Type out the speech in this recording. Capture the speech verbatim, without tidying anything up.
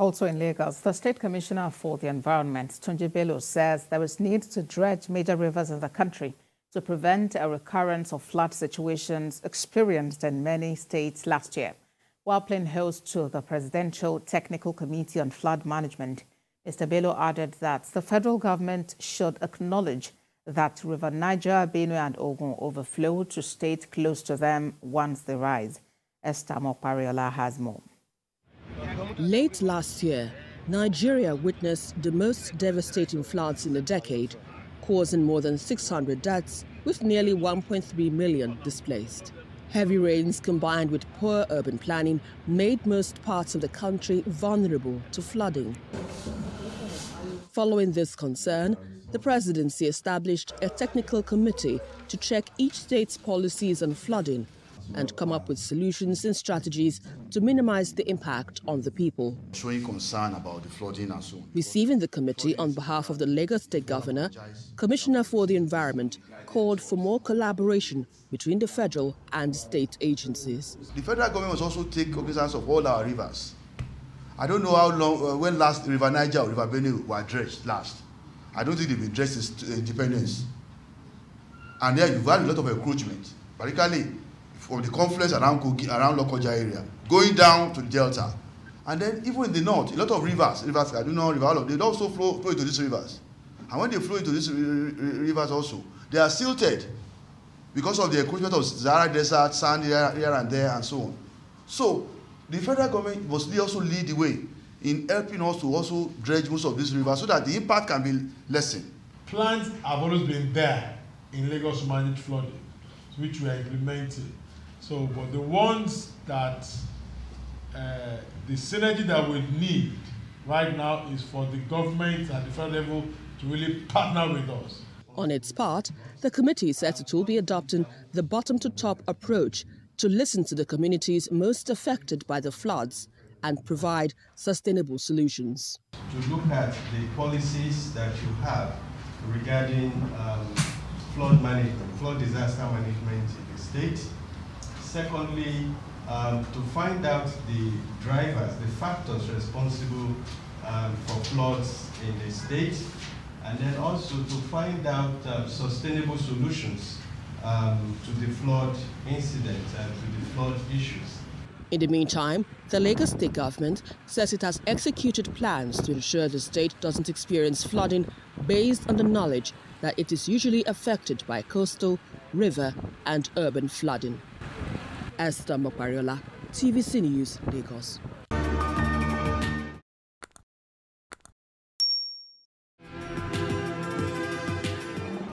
Also in Lagos, the State Commissioner for the Environment, Tunji Bello, says there is need to dredge major rivers in the country to prevent a recurrence of flood situations experienced in many states last year. While playing host to the Presidential Technical Committee on Flood Management, Mister Bello added that the federal government should acknowledge that River Niger, Benue and Ogun overflow to states close to them once they rise. Esther Mopariola has more. Late last year, Nigeria witnessed the most devastating floods in a decade, causing more than six hundred deaths with nearly one point three million displaced. Heavy rains combined with poor urban planning made most parts of the country vulnerable to flooding. Following this concern, the presidency established a technical committee to check each state's policies on flooding and come up with solutions and strategies to minimize the impact on the people. Showing concern about the flooding and so on. Receiving the committee on behalf of the Lagos State Governor, Commissioner for the Environment called for more collaboration between the federal and state agencies. The federal government must also take cognizance of all our rivers. I don't know how long, uh, when last River Niger or River Benue were dredged last. I don't think they've been dredged since independence. And there you've had a lot of encroachment, particularly from the confluence around Kogi, around Lokoja area, going down to the delta. And then even in the north, a lot of rivers, rivers Kaduna, River Allo, they also flow, flow into these rivers. And when they flow into these rivers also, they are silted because of the encroachment of Sahara Desert, sand here, here and there, and so on. So the federal government must also lead the way in helping us to also dredge most of these rivers so that the impact can be lessened. Plans have always been there in Lagos to manage flooding, which we are implementing. So, but the ones that uh, the synergy that we need right now is for the government at the federal level to really partner with us. On its part, the committee says it will be adopting the bottom-to-top approach to listen to the communities most affected by the floods and provide sustainable solutions. To look at the policies that you have regarding um, flood management, flood disaster management in the state. Secondly, um, to find out the drivers, the factors responsible um, for floods in the state, and then also to find out um, sustainable solutions um, to the flood incidents and to the flood issues. In the meantime, the Lagos State government says it has executed plans to ensure the state doesn't experience flooding based on the knowledge that it is usually affected by coastal, river and urban flooding. Esther Mopariola, T V C News, Lagos.